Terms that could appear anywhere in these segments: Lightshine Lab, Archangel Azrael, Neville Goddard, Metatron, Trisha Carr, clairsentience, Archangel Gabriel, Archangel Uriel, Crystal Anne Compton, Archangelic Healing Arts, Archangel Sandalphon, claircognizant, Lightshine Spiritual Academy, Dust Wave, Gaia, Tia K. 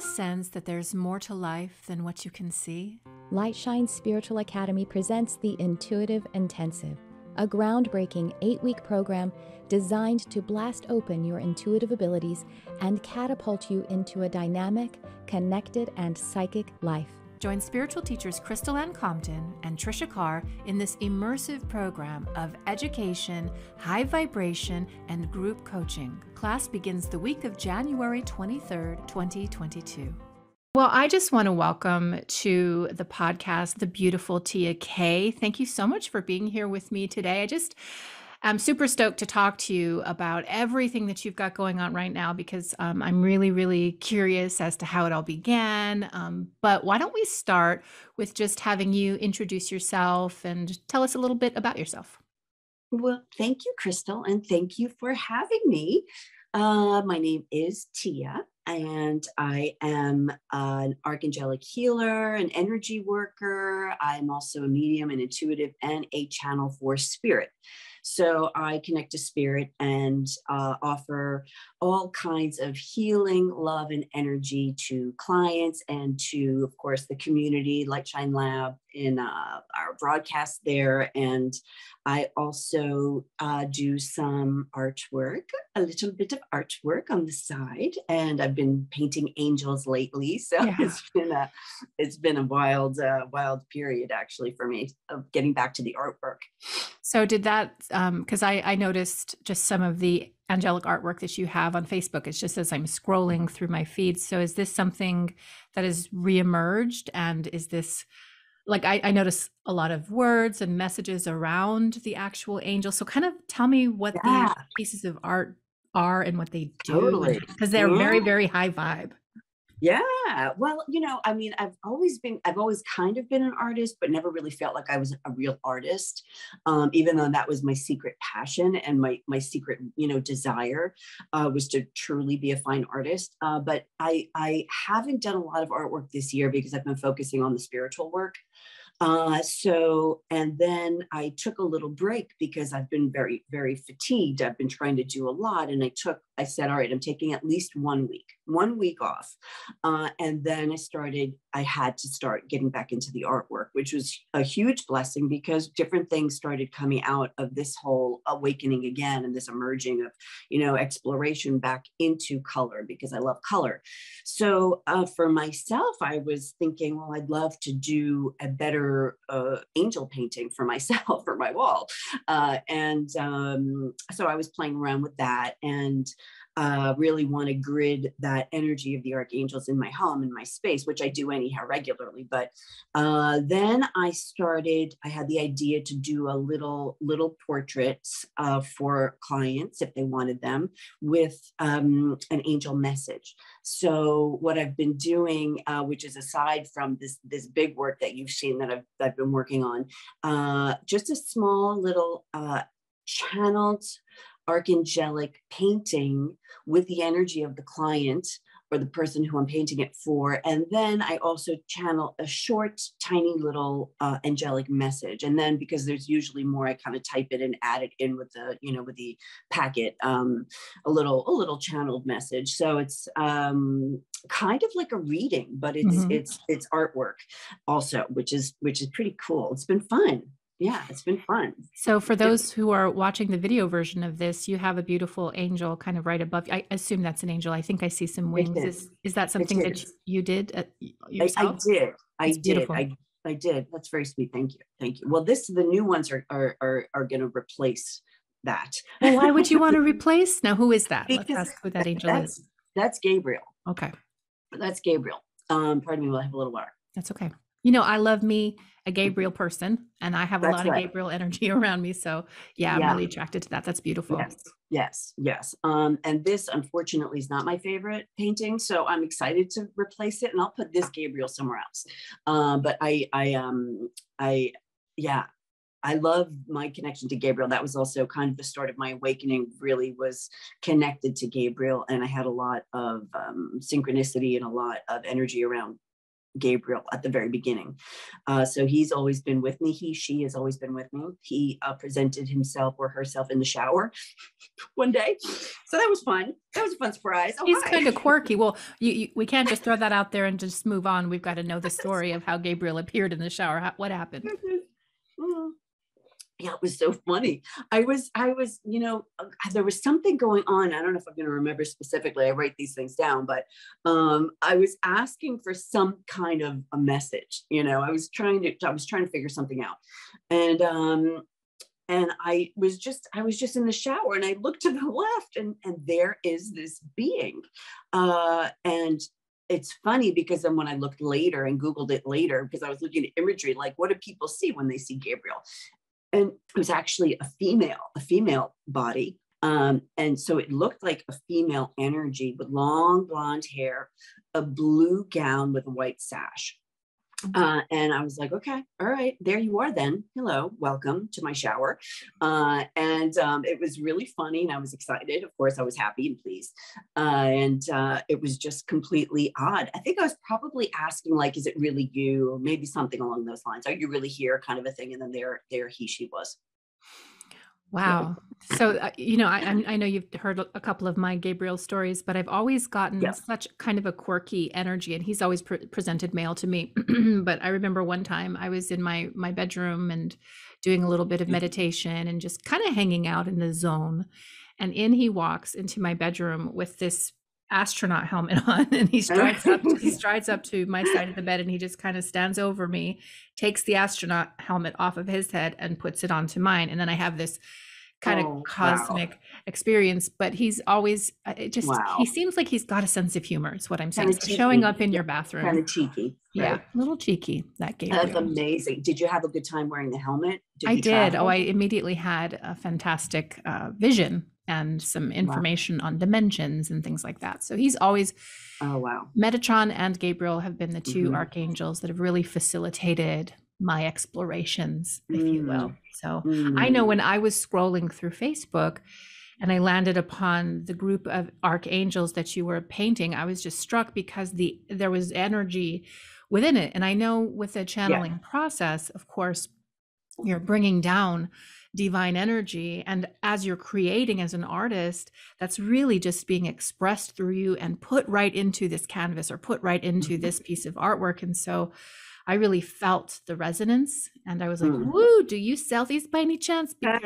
a sense that there's more to life than what you can see? Lightshine Spiritual Academy presents the Intuitive Intensive, a groundbreaking 8-week program designed to blast open your intuitive abilities and catapult you into a dynamic, connected, and psychic life. Join spiritual teachers Crystal Anne Compton and Trisha Carr in this immersive program of education, high vibration, and group coaching. Class begins the week of January 23rd, 2022. Well, I just want to welcome to the podcast the beautiful Tia K. Thank you so much for being here with me today. I'm super stoked to talk to you about everything that you've got going on right now, because I'm really, really curious as to how it all began. But why don't we start with just having you introduce yourself and tell us a little bit about yourself. Well, thank you, Crystal, and thank you for having me. My name is Tia, and I am an archangelic healer, an energy worker. I'm also a medium, an intuitive, and a channel for spirit. So I connect to spirit and offer all kinds of healing, love, and energy to clients and to, of course, the community, Lightshine Lab, in our broadcast there. And I also do some artwork, a little bit of artwork on the side. And I've been painting angels lately. So yeah, it's been a wild period, actually, for me of getting back to the artwork. So did that, because I noticed just some of the angelic artwork that you have on Facebook. It's just as I'm scrolling through my feed. So is this something that has reemerged? And is this, like, I notice a lot of words and messages around the actual angel. So kind of tell me what these pieces of art are and what they do. Totally. Because they're very, very high vibe. Yeah. Well, you know, I mean, I've always kind of been an artist, but never really felt like I was a real artist, even though that was my secret passion and my secret, you know, desire was to truly be a fine artist. But I haven't done a lot of artwork this year because I've been focusing on the spiritual work. And then I took a little break because I've been very, very fatigued. I've been trying to do a lot. And I said, all right, I'm taking at least one week off. And then I had to start getting back into the artwork, which was a huge blessing because different things started coming out of this whole awakening again, and this emerging of, you know, exploration back into color, because I love color. So for myself, I was thinking, well, I'd love to do a better angel painting for myself for my wall. So I was playing around with that and really want to grid that energy of the archangels in my home, in my space, which I do anyhow regularly. But then I had the idea to do a little portraits for clients if they wanted them with an angel message. So what I've been doing, which is aside from this big work that you've seen that I've been working on, just a small little channeled archangelic painting with the energy of the client or the person who I'm painting it for. And then I also channel a short, tiny little angelic message. And then, because there's usually more, I kind of type it and add it in with the, you know, with the packet, a little channeled message. So it's kind of like a reading, but it's artwork also, which is pretty cool. It's been fun. Yeah, it's been fun. So for those who are watching the video version of this, you have a beautiful angel kind of right above you. I assume that's an angel. I think I see some wings. Is that something that you did yourself? I did. That's very sweet. Thank you. Well, the new ones are going to replace that. Well, why would you want to replace? Now, who is that? Let's ask who that angel is. That's Gabriel. Okay. That's Gabriel. Pardon me, we'll have a little water. That's okay. You know, I love me a Gabriel person, and I have a lot of Gabriel energy around me. So I'm really attracted to that. That's beautiful. Yes. And this, unfortunately, is not my favorite painting. So I'm excited to replace it, and I'll put this Gabriel somewhere else. But I love my connection to Gabriel. That was also kind of the start of my awakening, really was connected to Gabriel. And I had a lot of synchronicity and a lot of energy around Gabriel at the very beginning. So he's always been with me. She has always been with me. He presented himself or herself in the shower one day. So that was fun. That was a fun surprise. Oh, he's kind of quirky. Well, we can't just throw that out there and just move on. We've got to know the story of how Gabriel appeared in the shower. What happened? Yeah, it was so funny. I was, you know, there was something going on. I don't know if I'm going to remember specifically. I write these things down, but I was asking for some kind of a message. You know, I was trying to figure something out. And I was just in the shower and I looked to the left and there is this being. And it's funny because then when I looked later and Googled it later, because I was looking at imagery, like what do people see when they see Gabriel? And it was actually a female body. And so it looked like a female energy with long blonde hair, a blue gown with a white sash. And I was like, okay, all right, there you are then. Hello, welcome to my shower. It was really funny and I was excited. Of course, I was happy and pleased. It was just completely odd. I think I was probably asking like, is it really you? Or maybe something along those lines. Are you really here? Kind of a thing. And then there he, she was. Wow. So, you know, I know you've heard a couple of my Gabriel stories, but I've always gotten such kind of a quirky energy, and he's always presented male to me. But I remember one time I was in my bedroom and doing a little bit of meditation and just kind of hanging out in the zone. And in he walks into my bedroom with this astronaut helmet on, and he strides up to my side of the bed, and he just kind of stands over me, takes the astronaut helmet off of his head and puts it onto mine, and then I have this kind of cosmic experience. But he's always he seems like he's got a sense of humor is what I'm saying. So showing up in your bathroom, kind of cheeky, right? Yeah, a little cheeky. That game, that's amazing. Did you have a good time wearing the helmet? I did. I immediately had a fantastic vision and some information on dimensions and things like that. So he's always, Metatron and Gabriel have been the two archangels that have really facilitated my explorations, if you will. So I know when I was scrolling through Facebook and I landed upon the group of archangels that you were painting, I was just struck because there was energy within it. And I know with the channeling process, of course, you're bringing down divine energy, and as you're creating as an artist, that's really just being expressed through you and put right into this canvas or put right into this piece of artwork. And so I really felt the resonance, and I was like, woo, do you sell these by any chance? Because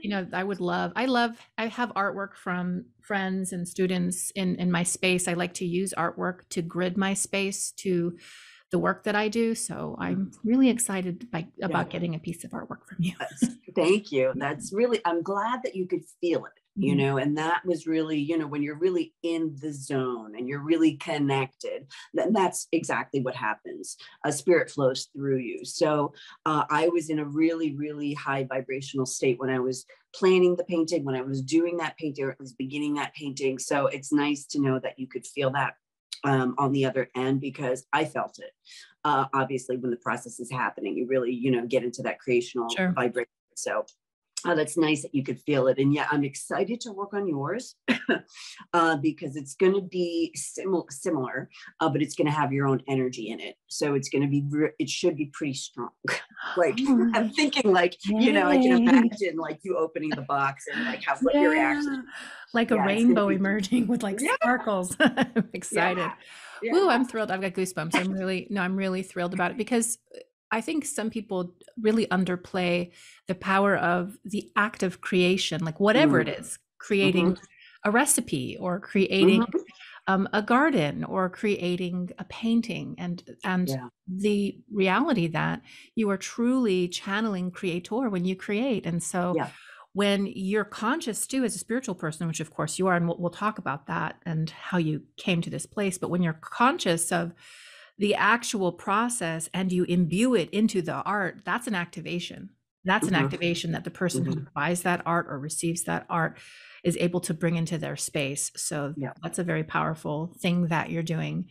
you know, I have artwork from friends and students in my space. I like to use artwork to grid my space to the work that I do. So I'm really excited about getting a piece of artwork from you. Thank you. That's really, I'm glad that you could feel it, you know, and that was really, you know, when you're really in the zone and you're really connected, then that's exactly what happens. Spirit flows through you. So I was in a really, really high vibrational state when I was planning the painting, when I was doing that painting, or it was beginning that painting. So it's nice to know that you could feel that on the other end, because I felt it. Obviously, when the process is happening, you really, you know, get into that creational vibration. So that's nice that you could feel it. And yeah, I'm excited to work on yours because it's going to be similar, but it's going to have your own energy in it. So it's going to be, it should be pretty strong. Like I'm thinking like, you know, I can imagine like you opening the box and like how what your reaction. Like a rainbow emerging with like sparkles. I'm excited. Yeah. Ooh, I'm thrilled. I've got goosebumps. I'm really thrilled about it, because I think some people really underplay the power of the act of creation, like whatever it is, creating a recipe or creating a garden or creating a painting, and the reality that you are truly channeling creator when you create. And so when you're conscious too, as a spiritual person, which of course you are, and we'll talk about that and how you came to this place, but when you're conscious of the actual process and you imbue it into the art, that's an activation. That's an activation that the person who buys that art or receives that art is able to bring into their space. So that's a very powerful thing that you're doing,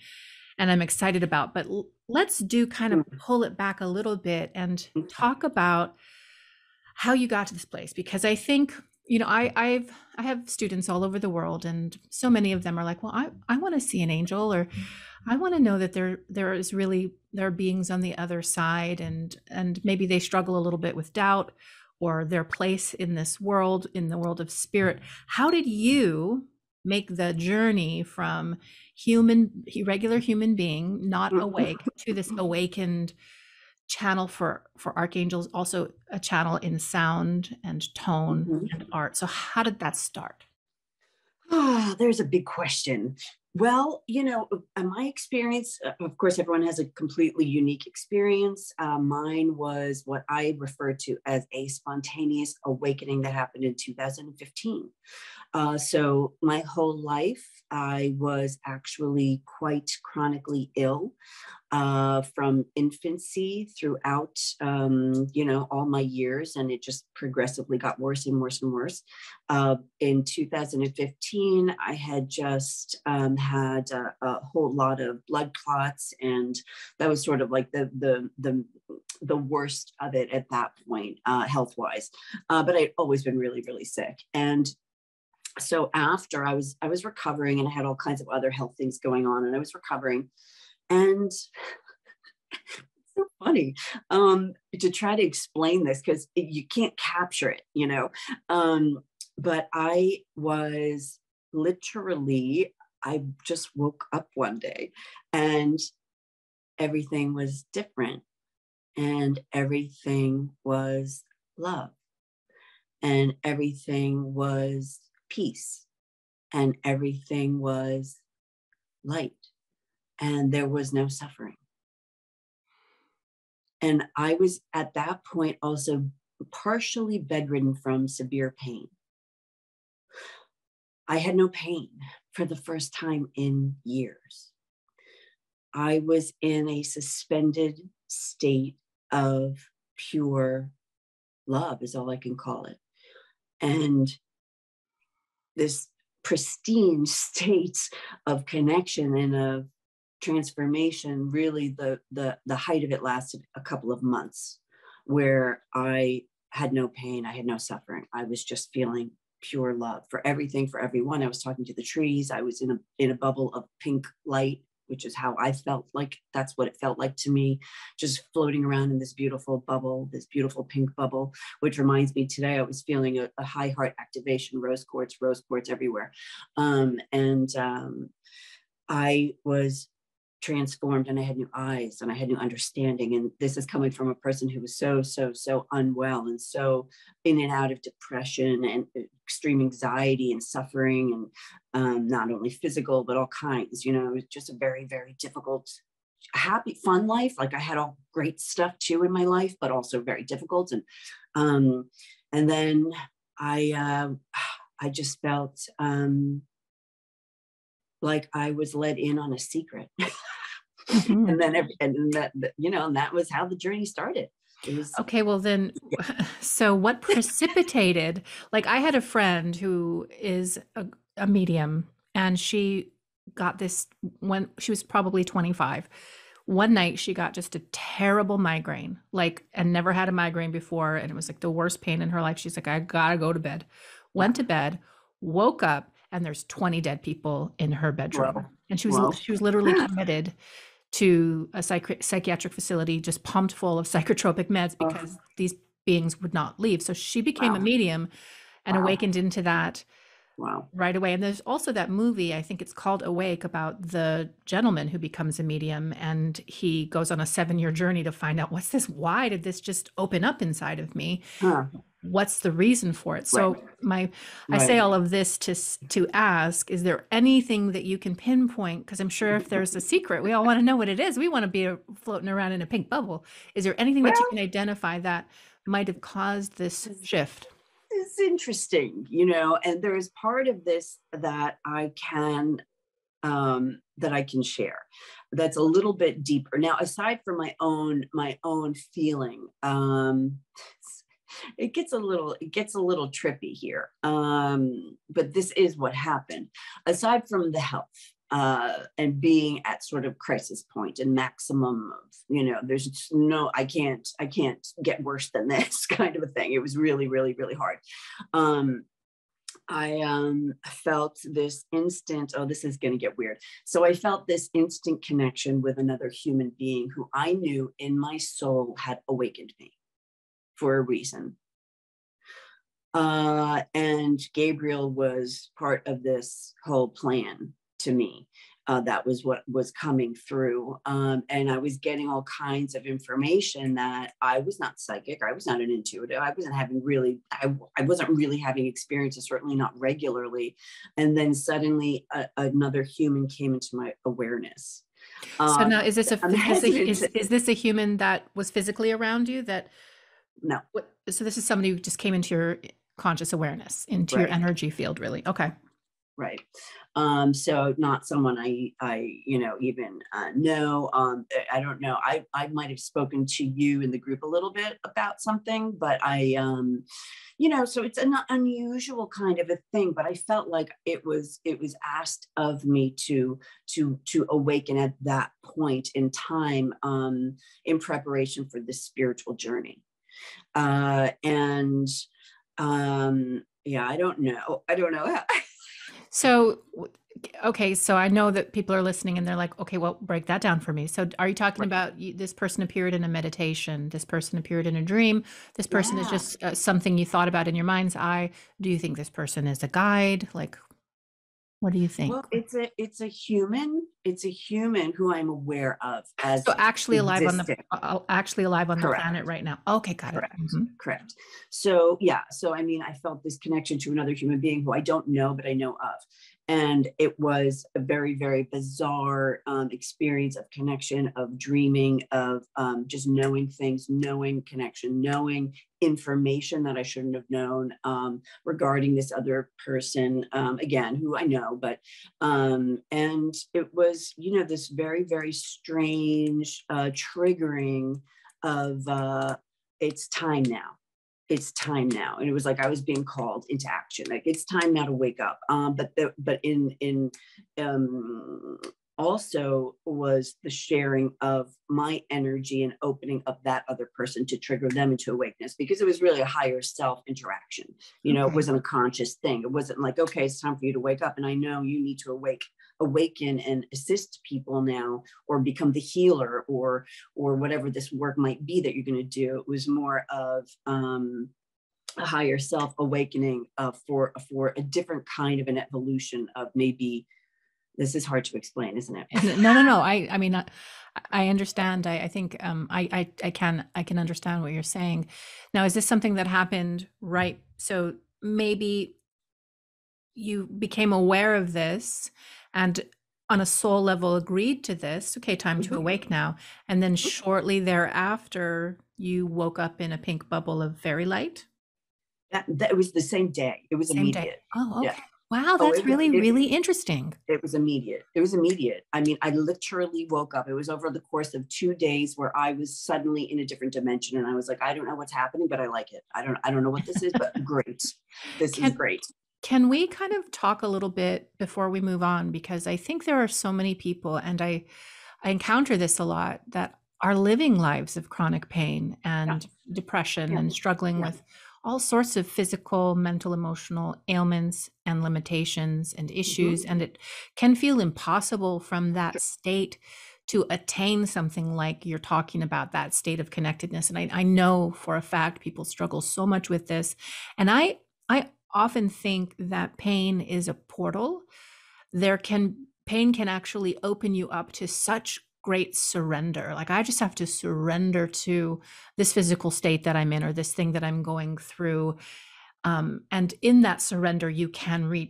and I'm excited about. But let's do kind of pull it back a little bit and talk about how you got to this place, because I think, you know, I have students all over the world, and so many of them are like, well, I want to see an angel, or I want to know that there are beings on the other side, and maybe they struggle a little bit with doubt or their place in this world, in the world of spirit. How did you make the journey from regular human being, not awake, to this awakened channel for archangels, also a channel in sound and tone and art? So how did that start? Oh, there's a big question. Well, you know, my experience, of course, everyone has a completely unique experience. Mine was what I refer to as a spontaneous awakening that happened in 2015. So my whole life, I was actually quite chronically ill from infancy throughout, you know, all my years, and it just progressively got worse and worse and worse. In 2015, I had just had a whole lot of blood clots, and that was sort of like the worst of it at that point, health-wise. But I'd always been really, really sick. And so after I was recovering, and I had all kinds of other health things going on, and I was recovering, and it's so funny to try to explain this because you can't capture it, you know, but I was literally, I just woke up one day and everything was different and everything was love and everything was peace and everything was light and there was no suffering. And I was at that point also partially bedridden from severe pain. I had no pain for the first time in years. I was in a suspended state of pure love is all I can call it. And this pristine state of connection and of transformation, really the height of it lasted a couple of months where I had no pain, I had no suffering. I was just feeling pure love for everything, for everyone. I was talking to the trees. I was in a bubble of pink light, which is how I felt like, that's what it felt like to me, just floating around in this beautiful bubble, this beautiful pink bubble, which reminds me today, I was feeling a high heart activation, rose quartz everywhere. I was transformed and I had new eyes and I had new understanding. And this is coming from a person who was so, so, so unwell and so in and out of depression and extreme anxiety and suffering and not only physical, but all kinds, you know, it was just a very, very difficult, happy, fun life. Like I had all great stuff too in my life, but also very difficult. And then I just felt like I was led in on a secret. And that was how the journey started. It was, okay. Well then, yeah. So what precipitated, like I had a friend who is a medium, and she got this when she was probably 25. One night she got just a terrible migraine, like, and never had a migraine before. And it was like the worst pain in her life. She's like, I gotta go to bed. Went to bed, woke up, and there's 20 dead people in her bedroom. Whoa. And she was literally committed to a psychiatric facility, just pumped full of psychotropic meds because these beings would not leave. So she became a medium and awakened into that right away. And there's also that movie, I think it's called Awake, about the gentleman who becomes a medium and he goes on a 7-year journey to find out what's this, why did this just open up inside of me? What's the reason for it? So I say all of this to ask, is there anything that you can pinpoint? Because I'm sure if there's a secret, we all want to know what it is. We want to be floating around in a pink bubble. Is there anything that you can identify that might have caused this shift? It's interesting, you know, and there is part of this that I can share that's a little bit deeper. Now, aside from my own feeling, it gets a little trippy here, but this is what happened. Aside from the health and being at sort of crisis point and maximum of, you know, there's no, I can't get worse than this kind of a thing. It was really, really, really hard. I felt this instant, oh, this is going to get weird. So I felt this instant connection with another human being who I knew in my soul had awakened me for a reason. And Gabriel was part of this whole plan to me. That was what was coming through. And I was getting all kinds of information that I was not psychic. I was not an intuitive. I wasn't having really, I wasn't really having experiences, certainly not regularly. And then suddenly another human came into my awareness. So now is this a human that was physically around you that? No. So this is somebody who just came into your conscious awareness, into your energy field, really. Okay. Right. So not someone I you know, even know. I don't know. I might have spoken to you in the group a little bit about something, but I, you know, so it's an unusual kind of a thing. But I felt like it was asked of me to awaken at that point in time, in preparation for this spiritual journey, and yeah, I don't know. How So, okay. So I know that people are listening and they're like, okay, well, break that down for me. So are you talking about this person appeared in a meditation? This person appeared in a dream. This person is just something you thought about in your mind's eye. Do you think this person is a guide? Like, what do you think? Well, it's a human who I'm aware of as actually alive on Correct. The planet right now. Okay, got Correct. It. Mm-hmm. Correct. So yeah, so I mean, I felt this connection to another human being who I don't know, but I know of, and it was a very, very bizarre experience of connection, of dreaming, of just knowing things, knowing connection, knowing information that I shouldn't have known regarding this other person, again, who I know, but, and it was, you know, this very, very strange triggering of it's time now. And it was like, I was being called into action. Like, it's time now to wake up. But also was the sharing of my energy and opening up that other person to trigger them into awakeness, because it was really a higher self interaction. You know, it wasn't a conscious thing. It wasn't like, okay, it's time for you to wake up. And I know you need to awaken and assist people now, or become the healer, or whatever this work might be that you're going to do. It was more of a higher self awakening for a different kind of an evolution of maybe. This is hard to explain, isn't it? No. I mean, I understand. I think I can understand what you're saying. Now, is this something that happened, right? So maybe you became aware of this and on a soul level agreed to this. Okay, time to awake now. And then shortly thereafter, you woke up in a pink bubble of fairy light. That was the same day. It was immediate. Day. Oh, okay. Yeah. Wow, that's really interesting. It was immediate. I mean, I literally woke up. It was over the course of 2 days where I was suddenly in a different dimension. And I was like, I don't know what's happening, but I like it. I don't know what this is, but great. This is great. Can we kind of talk a little bit before we move on? Because I think there are so many people, and I encounter this a lot, that are living lives of chronic pain and depression and struggling with all sorts of physical, mental, emotional ailments and limitations and issues. And it can feel impossible from that state to attain something like you're talking about, that state of connectedness. And I know for a fact people struggle so much with this. And I often think that pain is a portal. Pain can actually open you up to such great surrender. Like, I just have to surrender to this physical state that I'm in, or this thing that I'm going through. And in that surrender, you can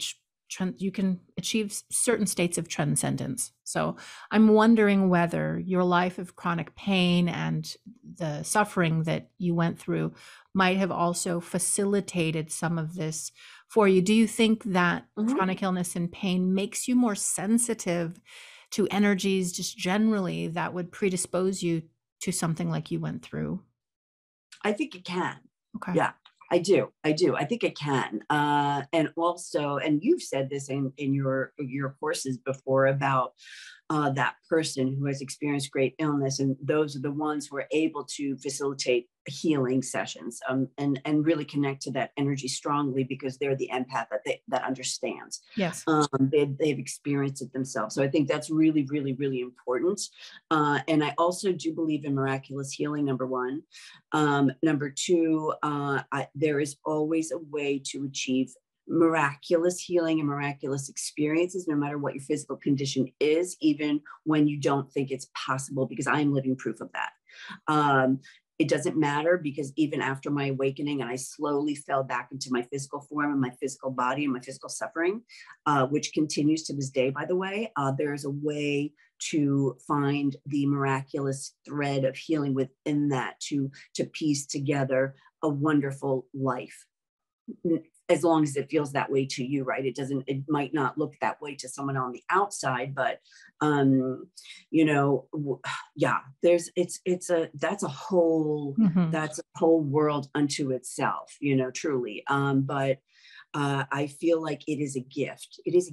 achieve certain states of transcendence. So I'm wondering whether your life of chronic pain and the suffering that you went through might have also facilitated some of this for you. Do you think that chronic illness and pain makes you more sensitive to energies just generally that would predispose you to something like you went through? I think it can. Okay. Yeah, I do. I think it can. And also, and you've said this in your courses before about that person who has experienced great illness. And those are the ones who are able to facilitate healing sessions and really connect to that energy strongly, because they're the empath that understands. Yes. They've experienced it themselves. So I think that's really, really, really important. And I also do believe in miraculous healing, number one. Number two, there is always a way to achieve miraculous healing and miraculous experiences, no matter what your physical condition is, even when you don't think it's possible, because I am living proof of that. It doesn't matter, because even after my awakening, and I slowly fell back into my physical form and my physical body and my physical suffering, which continues to this day, by the way, there is a way to find the miraculous thread of healing within that to piece together a wonderful life. As long as it feels that way to you, right? It might not look that way to someone on the outside, but, yeah, that's a whole world unto itself, truly. But I feel like it is a gift. It is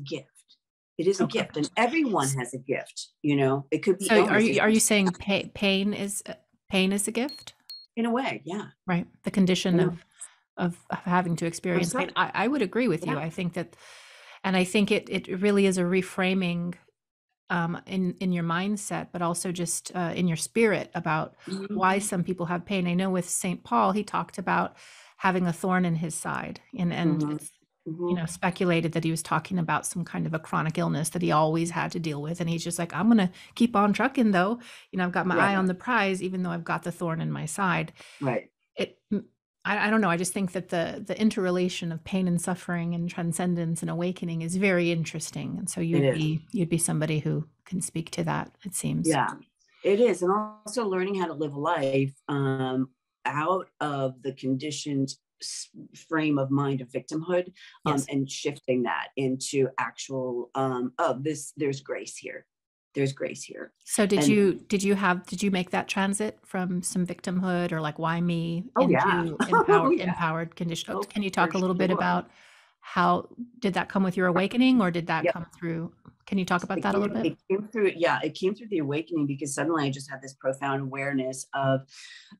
a gift, and everyone has a gift, it could be. So are you saying pain is a gift? In a way. Yeah. Right. The condition of having to experience pain. I would agree with you. I think that, and I think it really is a reframing in your mindset, but also just in your spirit about why some people have pain. I know with St. Paul, he talked about having a thorn in his side and speculated that he was talking about some kind of a chronic illness that he always had to deal with. And he's just like, I'm going to keep on trucking though. I've got my eye on the prize, even though I've got the thorn in my side. Right. I don't know. I just think that the interrelation of pain and suffering and transcendence and awakening is very interesting. And so you'd be somebody who can speak to that, it seems. Yeah, it is. And also learning how to live a life out of the conditioned frame of mind of victimhood, and shifting that into actual, there's grace here. There's grace here. So did you make that transit from some victimhood or like why me into empowered condition? Can you talk a little bit about how did that come with your awakening, or did that come through? Can you talk about that a little bit? It came through the awakening, because suddenly I just had this profound awareness of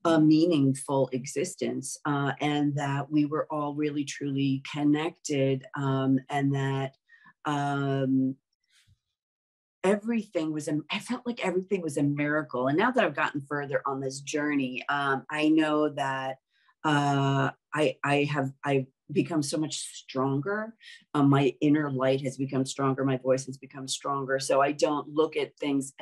a meaningful existence, and that we were all really truly connected, and that I felt like everything was a miracle. And now that I've gotten further on this journey, I know that I've become so much stronger. My inner light has become stronger. My voice has become stronger. So I don't look at things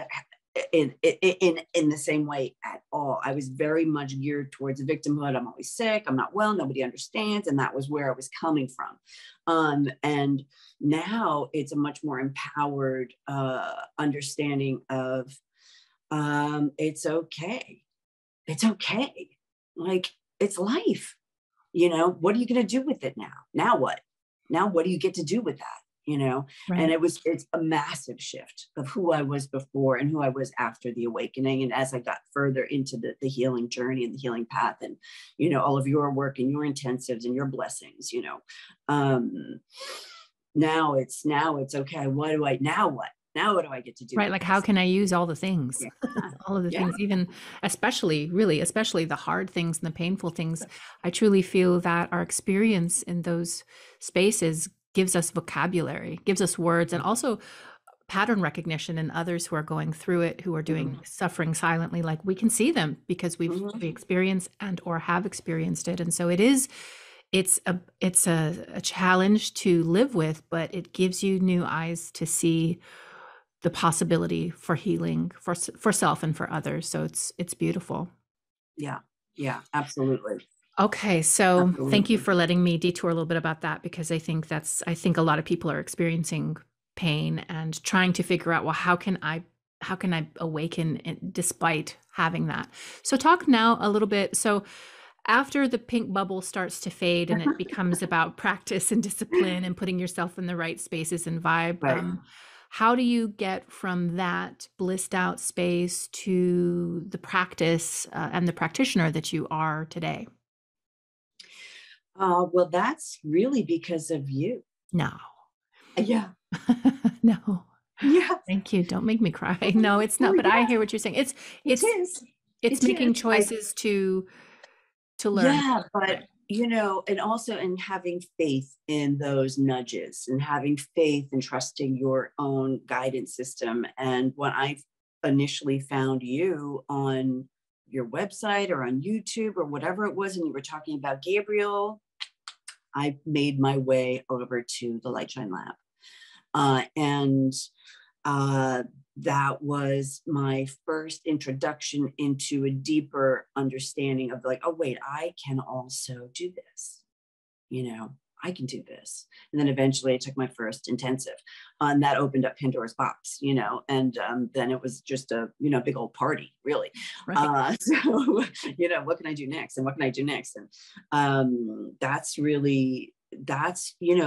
in the same way at all. I was very much geared towards victimhood. I'm always sick. I'm not well. Nobody understands. And that was where I was coming from. And now it's a much more empowered understanding of it's okay. It's okay. Like, it's life. What are you going to do with it now? Now what? Now what do you get to do with that? Right. And it's a massive shift of who I was before and who I was after the awakening. And as I got further into the healing journey and the healing path and, all of your work and your intensives and your blessings, now it's okay. Now what do I get to do? Right. Like, how can I use all the things, all of the things, even especially the hard things and the painful things. I truly feel that our experience in those spaces gives us vocabulary, gives us words, and also pattern recognition in others who are going through it, who are doing suffering silently. Like, we can see them because we experienced and or have experienced it. And so it's a challenge to live with, but it gives you new eyes to see the possibility for healing for self and for others. So it's beautiful. Yeah, absolutely. Okay. So absolutely. Thank you for letting me detour a little bit about that, because I think a lot of people are experiencing pain and trying to figure out, well, how can I awaken despite having that? So talk now a little bit. So after the pink bubble starts to fade and it becomes about practice and discipline and putting yourself in the right spaces and vibe, right. How do you get from that blissed out space to the practice and the practitioner that you are today? Well, that's really because of you. No. Yeah. No. Yeah. Thank you. Don't make me cry. No, it's not. But yeah. I hear what you're saying. It's making choices to learn. Yeah, but you know, and also in having faith in those nudges and having faith and trusting your own guidance system. And when I initially found you on your website or on YouTube or whatever it was, and you were talking about Gabriel, I made my way over to the Lightshine Lab. That was my first introduction into a deeper understanding of like, oh, wait, I can also do this. You know, I can do this. And then eventually I took my first intensive and that opened up Pandora's box, you know, and then it was just a, you know, big old party, really. Right. So, you know, what can I do next? And what can I do next? And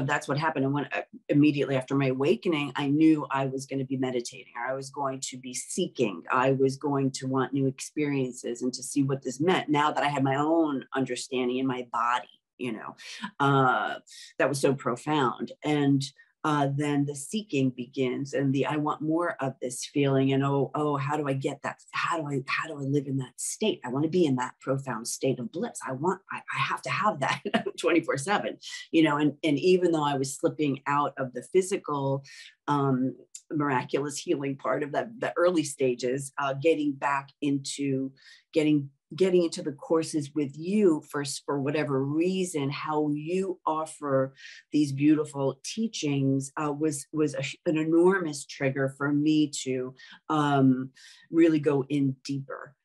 that's what happened. And when immediately after my awakening, I knew I was going to be meditating, or I was going to be seeking, I was going to want new experiences and to see what this meant now that I had my own understanding in my body, you know, that was so profound. And then the seeking begins, and the, I want more of this feeling, and oh, how do I get that? How do I live in that state? I want to be in that profound state of bliss. I have to have that 24/7, you know, and even though I was slipping out of the physical, miraculous healing part of the early stages, getting into the courses with you for whatever reason, how you offer these beautiful teachings was an enormous trigger for me to really go in deeper,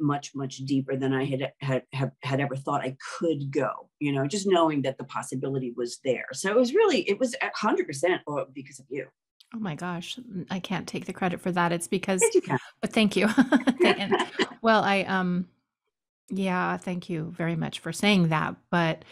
much deeper than I had ever thought I could go. You know, just knowing that the possibility was there. So it was 100% because of you. Oh my gosh, I can't take the credit for that. It's because, but thank you. Well, yeah, thank you very much for saying that, but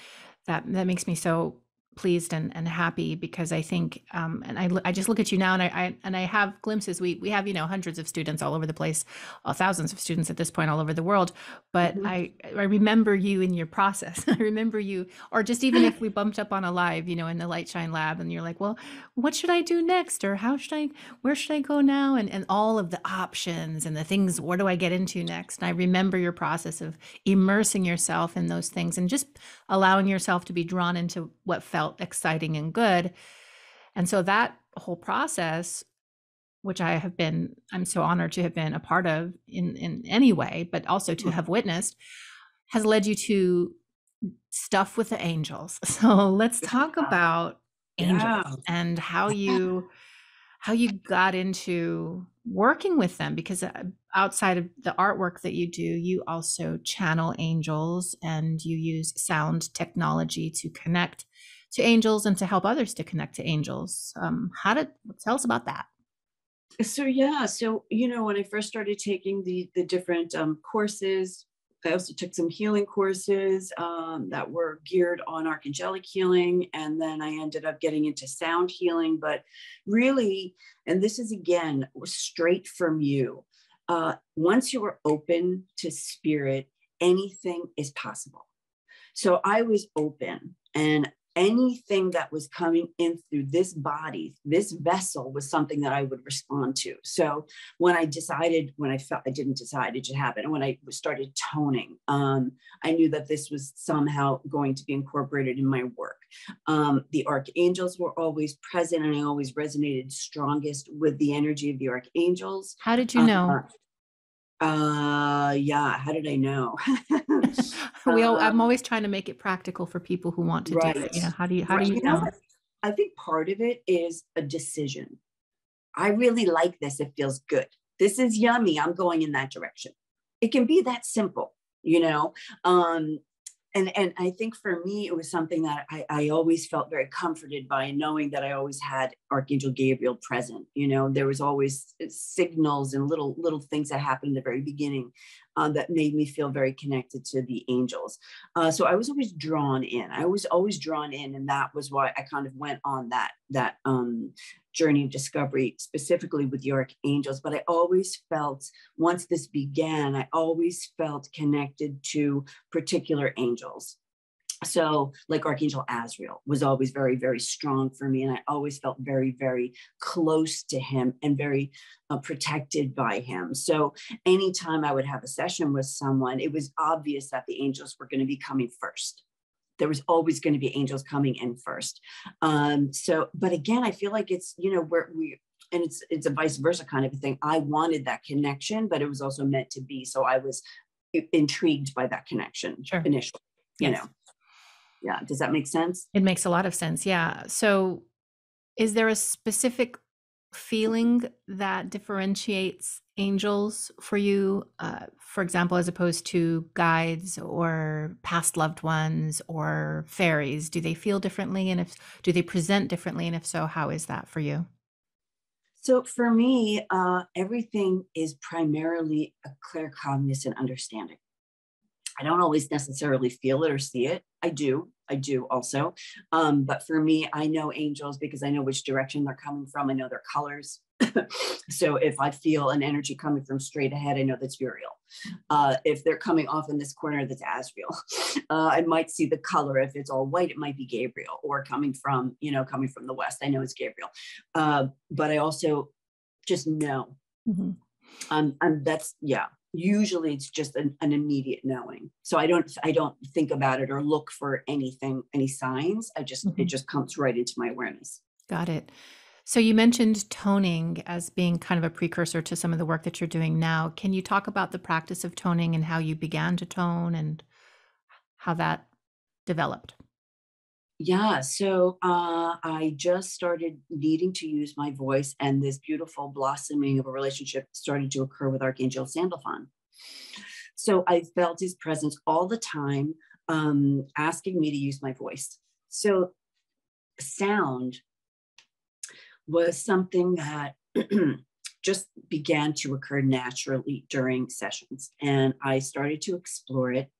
that makes me so pleased and happy, because I think, and I just look at you now, and I have glimpses. We have, you know, hundreds of students all over the place, thousands of students at this point all over the world. But mm-hmm. I remember you in your process. I remember you, or just even if we bumped up on a live, you know, in the Lightshine Lab, and you're like, well, what should I do next, or where should I go now, and all of the options and the things. What do I get into next? And I remember your process of immersing yourself in those things and just allowing yourself to be drawn into what felt exciting and good. And so that whole process, which I'm so honored to have been a part of in any way, but also to have witnessed, has led you to stuff with the angels. So let's talk about angels and how you got into working with them, because outside of the artwork that you do, you also channel angels, and you use sound technology to connect to angels and to help others to connect to angels. Tell us about that. So, you know, when I first started taking the different courses, I also took some healing courses that were geared on archangelic healing. And then I ended up getting into sound healing, but really, and this is again, straight from you. Once you are open to spirit, anything is possible. So I was open, and anything that was coming in through this body, this vessel, was something that I would respond to. So when I decided, when I felt, I didn't decide, it should happen. And when I started toning, I knew that this was somehow going to be incorporated in my work. The archangels were always present, and I always resonated strongest with the energy of the archangels. How did you know? How did I know? I'm always trying to make it practical for people who want to do it. You know, how do you know? I think part of it is a decision. I really like this. It feels good. This is yummy. I'm going in that direction. It can be that simple, you know? And I think for me, it was something that I always felt very comforted by, knowing that I always had Archangel Gabriel present. You know, there was always signals and little things that happened in the very beginning that made me feel very connected to the angels. So I was always drawn in. And that was why I kind of went on that journey of discovery, specifically with the archangels. But I always felt, once this began, I always felt connected to particular angels. So like Archangel Azrael was always very, very strong for me. And I always felt very, very close to him and very protected by him. So anytime I would have a session with someone, it was obvious that the angels were going to be coming first. There was always going to be angels coming in first. But again, I feel like it's, you know, it's a vice versa kind of a thing. I wanted that connection, but it was also meant to be. So I was intrigued by that connection initially, you know. Yeah. Does that make sense? It makes a lot of sense. Yeah. So is there a specific feeling that differentiates angels for you, for example, as opposed to guides or past loved ones or fairies? Do they feel differently? And do they present differently? And if so, how is that for you? So for me, everything is primarily a claircognizant understanding. I don't always necessarily feel it or see it. I do also. But for me, I know angels because I know which direction they're coming from. I know their colors. So if I feel an energy coming from straight ahead, I know that's Uriel. If they're coming off in this corner, that's Azrael. I might see the color. If it's all white, it might be Gabriel, or coming from the west, I know it's Gabriel. But I also just know. Mm-hmm. Usually it's just an immediate knowing. So I don't think about it or look for anything, any signs. It just comes right into my awareness. Got it. So you mentioned toning as being kind of a precursor to some of the work that you're doing now. Can you talk about the practice of toning and how you began to tone and how that developed? Yeah. So I just started needing to use my voice, and this beautiful blossoming of a relationship started to occur with Archangel Sandalphon. So I felt his presence all the time, asking me to use my voice. So sound was something that just began to occur naturally during sessions. And I started to explore it,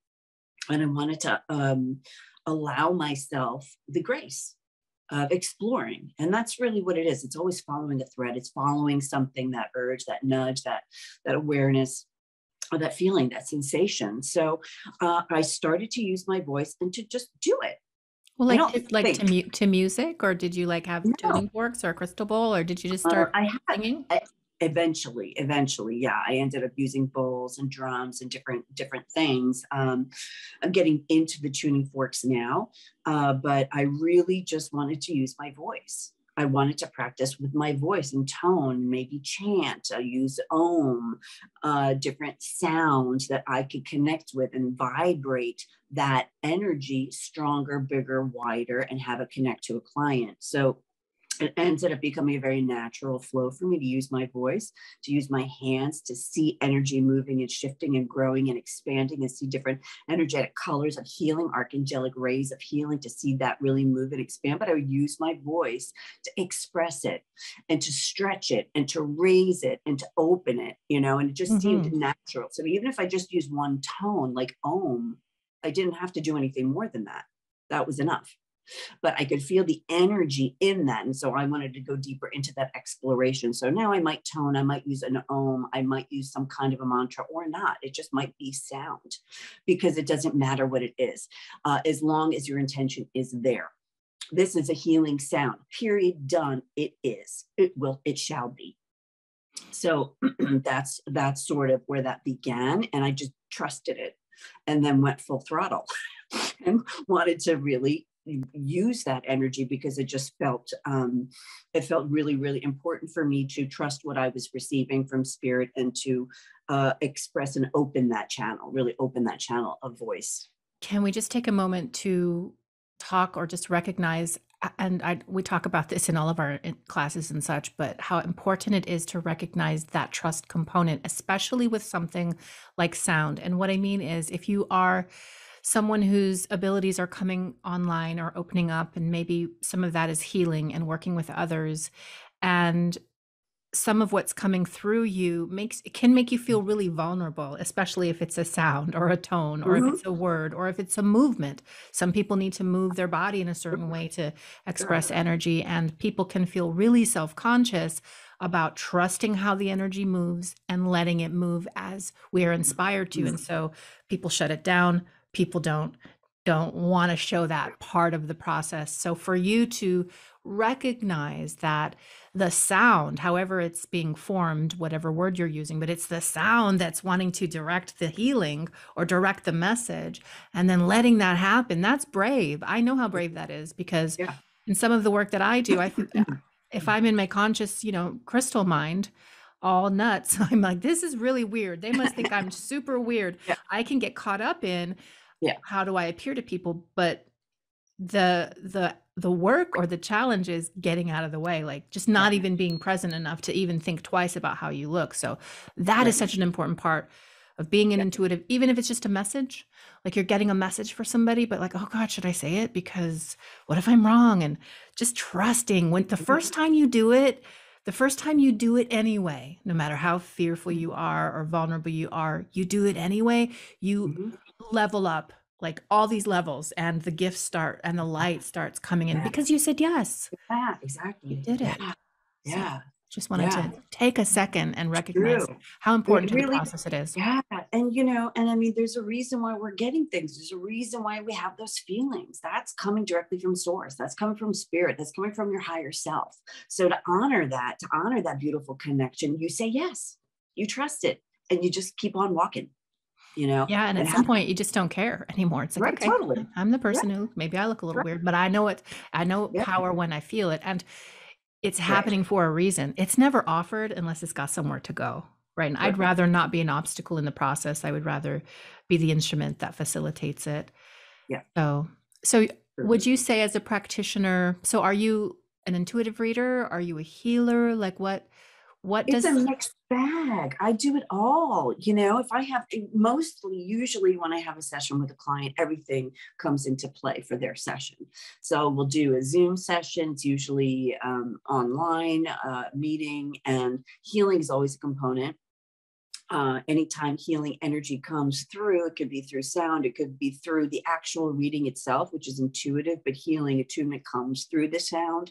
and I wanted to allow myself the grace of exploring. And that's really what it is. It's always following a thread. It's following something, that urge, that nudge, that awareness, or that feeling, that sensation. So I started to use my voice and to just do it. Well, to music, or did you have tuning forks or a crystal bowl, or did you just start singing? Eventually, yeah, I ended up using bowls and drums and different things. I'm getting into the tuning forks now, but I really just wanted to use my voice. I wanted to practice with my voice and tone, maybe chant. I use Om, different sounds that I could connect with and vibrate that energy stronger, bigger, wider, and have it connect to a client. So it ended up becoming a very natural flow for me to use my voice, to use my hands, to see energy moving and shifting and growing and expanding, and see different energetic colors of healing, archangelic rays of healing, to see that really move and expand. But I would use my voice to express it and to stretch it and to raise it and to open it, and it just seemed natural. So even if I just used one tone like Om, I didn't have to do anything more than that. That was enough. But I could feel the energy in that. And so I wanted to go deeper into that exploration. So now I might tone, I might use an Om, I might use some kind of a mantra or not. It just might be sound, because it doesn't matter what it is, as long as your intention is there. This is a healing sound, period, done. It is, it shall be. So that's sort of where that began. And I just trusted it, and then went full throttle and wanted to really use that energy, because it just felt, it felt really, really important for me to trust what I was receiving from spirit, and to express and open that channel, really open that channel of voice. Can we just take a moment to talk, or just recognize, and we talk about this in all of our classes and such, but how important it is to recognize that trust component, especially with something like sound. And what I mean is, if you are someone whose abilities are coming online or opening up, and maybe some of that is healing and working with others, and some of what's coming through you can make you feel really vulnerable, especially if it's a sound or a tone, or if it's a word, or if it's a movement. Some people need to move their body in a certain way to express energy, and people can feel really self-conscious about trusting how the energy moves and letting it move as we are inspired to. And so people shut it down. People don't don't want to show that part of the process. So for you to recognize that the sound, however it's being formed, whatever word you're using, but it's the sound that's wanting to direct the healing or direct the message, and then letting that happen, that's brave. I know how brave that is, because in some of the work that I do, I think if I'm in my conscious, you know, crystal mind, all nuts, I'm like, this is really weird. They must think I'm super weird. Yeah. I can get caught up in how do I appear to people? But the work or the challenge is getting out of the way, like just not even being present enough to even think twice about how you look. So that is such an important part of being an intuitive, even if it's just a message, like you're getting a message for somebody, but like, oh God, should I say it? Because what if I'm wrong? And just trusting when the first time you do it, anyway, no matter how fearful you are or vulnerable you are, you do it anyway, you level up, like all these levels, and the gifts start and the light starts coming in because you said yes. Yeah, exactly. You did it. Yeah. So just wanted to take a second and recognize how important to the process it is. Yeah. And, you know, and I mean, there's a reason why we're getting things. There's a reason why we have those feelings. That's coming directly from source. That's coming from spirit. That's coming from your higher self. So to honor that beautiful connection, you say yes, you trust it, and you just keep on walking. You know? Yeah. And at some point you just don't care anymore. It's like, okay, totally. I'm the person who maybe I look a little weird, but I know it. I know power when I feel it, and it's happening for a reason. It's never offered unless it's got somewhere to go. Right. And I'd rather not be an obstacle in the process. I would rather be the instrument that facilitates it. Yeah. So would you say, as a practitioner, so are you an intuitive reader? Are you a healer? Like what does it's a mixed bag. I do it all. You know, if I have mostly, usually when I have a session with a client, everything comes into play for their session. So we'll do a Zoom session. It's usually online meeting, and healing is always a component. Anytime healing energy comes through, it could be through sound, it could be through the actual reading itself, which is intuitive, but healing attunement comes through the sound.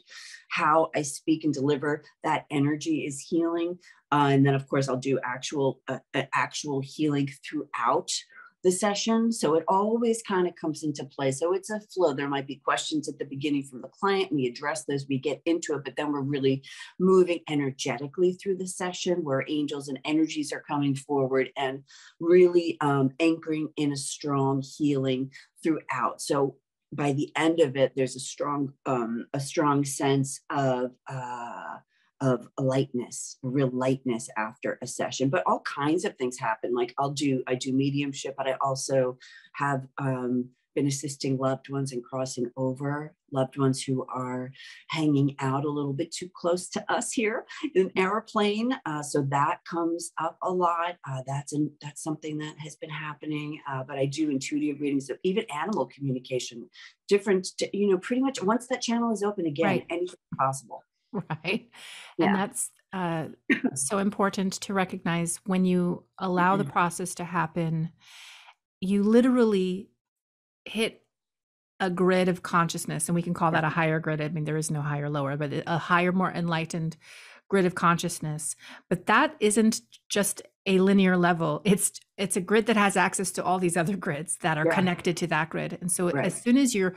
How I speak and deliver that energy is healing. And then of course I'll do actual healing throughout the session. So it always kind of comes into play. So it's a flow. There might be questions at the beginning from the client. We address those, we get into it, but then we're really moving energetically through the session where angels and energies are coming forward and really anchoring in a strong healing throughout. So by the end of it, there's a strong sense of lightness, real lightness after a session. But all kinds of things happen. Like I do mediumship, but I also have been assisting loved ones in crossing over, loved ones who are hanging out a little bit too close to us here in an airplane. So that comes up a lot. That's something that has been happening, but I do intuitive readings of even animal communication, you know, pretty much once that channel is open again, anything is possible. Right. Yeah. And that's so important to recognize when you allow the process to happen, you literally hit a grid of consciousness, and we can call that a higher grid. I mean, there is no higher, lower, but a higher, more enlightened grid of consciousness. But that isn't just a linear level. It's a grid that has access to all these other grids that are connected to that grid. And so as soon as you're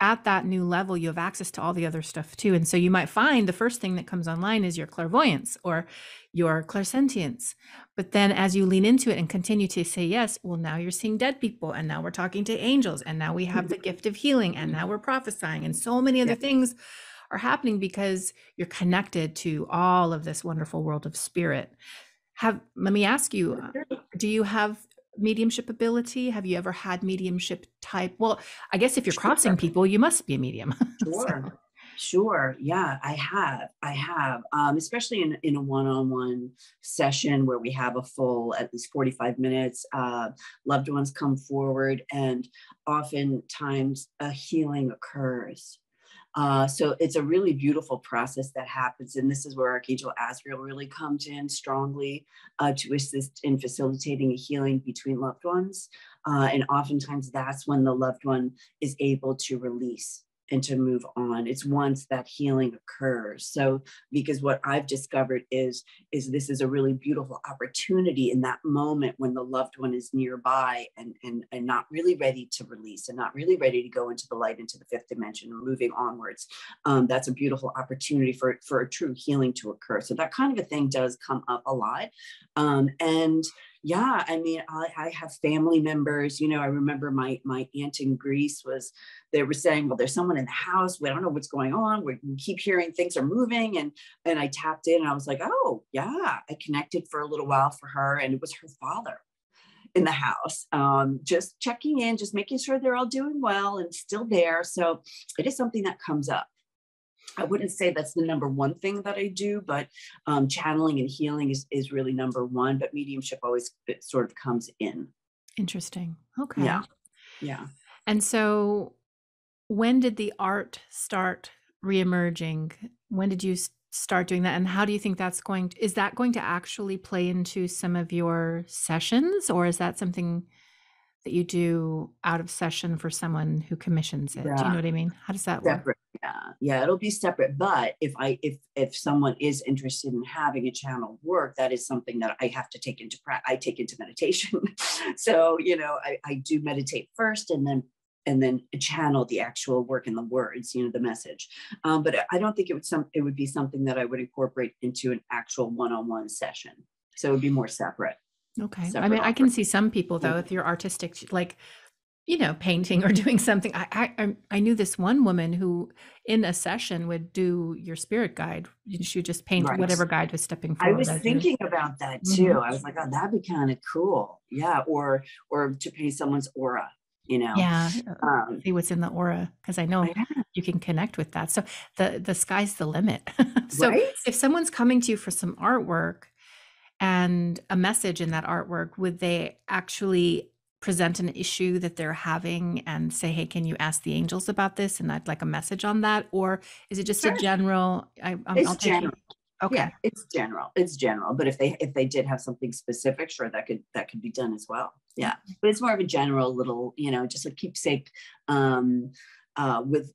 at that new level, you have access to all the other stuff too. And so you might find the first thing that comes online is your clairvoyance or your clairsentience. But then as you lean into it and continue to say yes, well, now you're seeing dead people, and now we're talking to angels, and now we have the gift of healing, and now we're prophesying, and so many other things are happening because you're connected to all of this wonderful world of spirit. Let me ask you, do you have mediumship ability? Have you ever had mediumship type? Well, I guess if you're crossing people, you must be a medium. Sure. Yeah, I have, especially in a one-on-one session where we have a full, at least 45 minutes, loved ones come forward, and oftentimes a healing occurs. So it's a really beautiful process that happens. And this is where Archangel Azrael really comes in strongly to assist in facilitating a healing between loved ones. And oftentimes that's when the loved one is able to release and to move on. It's once that healing occurs. So, because what I've discovered is this is a really beautiful opportunity in that moment when the loved one is nearby and not really ready to release and not really ready to go into the light, into the fifth dimension and moving onwards. That's a beautiful opportunity for a true healing to occur. So that kind of a thing does come up a lot. And yeah, I mean, I have family members, you know, I remember my aunt in Greece was, they were saying, well, there's someone in the house. We don't know what's going on. We keep hearing things are moving. And I tapped in and I was like, oh yeah, I connected for a little while for her. And it was her father in the house, just checking in, just making sure they're all doing well and still there. So it is something that comes up. I wouldn't say that's the number one thing that I do, but channeling and healing is really number one, but mediumship always sort of comes in. Interesting. Okay. Yeah. Yeah. And so when did the art start reemerging? When did you start doing that? And how do you think that's going to, is that going to actually play into some of your sessions, or is that something that you do out of session for someone who commissions it? Yeah. Do you know what I mean? How does that work? Yeah, it'll be separate. But if someone is interested in having a channel work, that is something that I have to take into practice. I take into meditation. So, you know, I do meditate first and then channel the actual work in the words, you know, the message. But I don't think it would be something that I would incorporate into an actual one-on-one session. So it would be more separate. Okay. I mean, I can see some people though, if you're artistic, like, you know, painting or doing something. I knew this one woman who in a session would do your spirit guide. She would just paint whatever guide was stepping forward. I was thinking about that too. Mm-hmm. I was like, oh, that'd be kind of cool. Yeah. Or to paint someone's aura, you know? Yeah. See what's in the aura. Cause I know you can connect with that. So the sky's the limit. So right? If someone's coming to you for some artwork and a message in that artwork, would they actually present an issue that they're having and say, hey, can you ask the angels about this? And I'd like a message on that. Or is it just a general? It's general. Okay. Yeah, it's general. But if they did have something specific, sure, that could be done as well. Yeah. But it's more of a general little, you know, just a keepsake with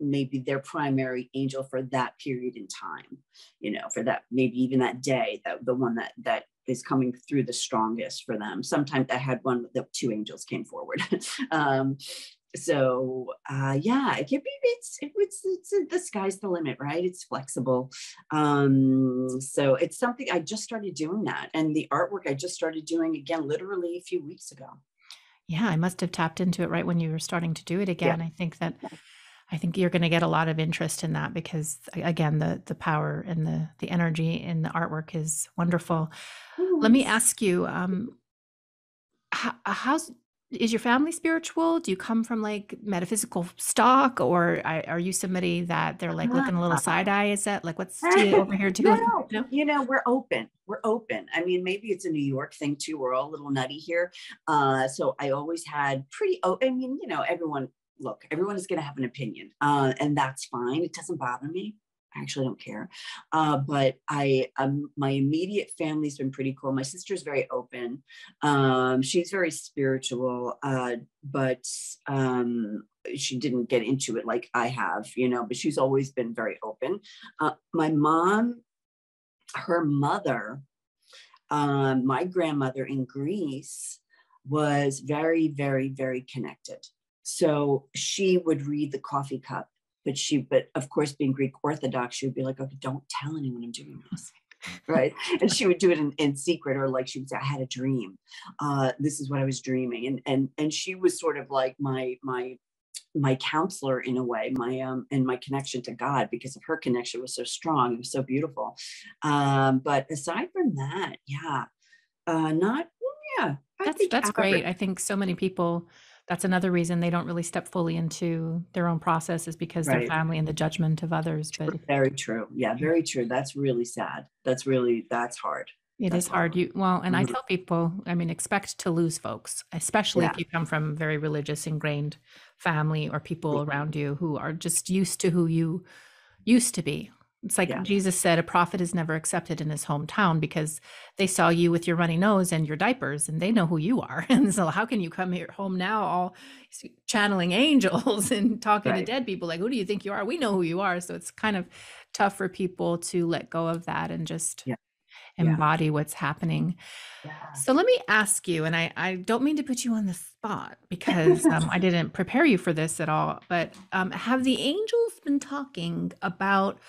maybe their primary angel for that period in time, you know, for that, maybe even that day, that the one that is coming through the strongest for them. Sometimes I had one that two angels came forward. Yeah, it could be, it's the sky's the limit, right? It's flexible. So it's something I just started doing that. And the artwork I just started doing again, literally a few weeks ago. Yeah. I must've tapped into it right when you were starting to do it again. Yeah. I think you're going to get a lot of interest in that because again, the power and the energy in the artwork is wonderful. Ooh. Let me ask you, how is your family spiritual? Do you come from like metaphysical stock, or are you somebody that they're like looking a little side eye? Is that like, what's Tia over here doing? No, you know, we're open. We're open. I mean, maybe it's a New York thing too. We're all a little nutty here. So I always had pretty open, I mean, you know, everyone is going to have an opinion, and that's fine. It doesn't bother me. I actually don't care. But my immediate family's been pretty cool. My sister's very open. She's very spiritual, but she didn't get into it like I have, you know, but she's always been very open. My mom, her mother, my grandmother in Greece was very, very, very connected. So she would read the coffee cup, but of course, being Greek Orthodox, she would be like, okay, don't tell anyone I'm doing this, right? And she would do it in secret, or like she would say, I had a dream. This is what I was dreaming. And she was sort of like my counselor in a way, and my connection to God, because of her connection was so strong. It was so beautiful. But aside from that, yeah, that's great. I think so many people, that's another reason they don't really step fully into their own process, is because their family and the judgment of others. But very true. Yeah, very true. That's really sad. That's hard. It is hard. I tell people, I mean, expect to lose folks, especially if you come from very religious ingrained family or people around you who are just used to who you used to be. It's like Jesus said, a prophet is never accepted in his hometown because they saw you with your runny nose and your diapers and they know who you are. And so how can you come here home now all channeling angels and talking to dead people? Like, who do you think you are? We know who you are. So it's kind of tough for people to let go of that and just embody what's happening. Yeah. So let me ask you, and I don't mean to put you on the spot because I didn't prepare you for this at all, but have the angels been talking about